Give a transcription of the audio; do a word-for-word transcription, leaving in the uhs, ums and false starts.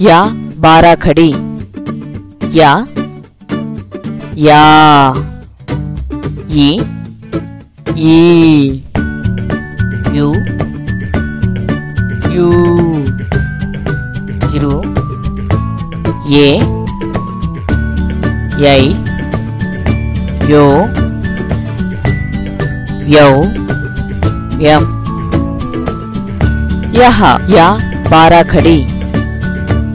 या बाराखड़ी या या ये ये यू यू इरू ये यई यो यो यम यह या बाराखड़ी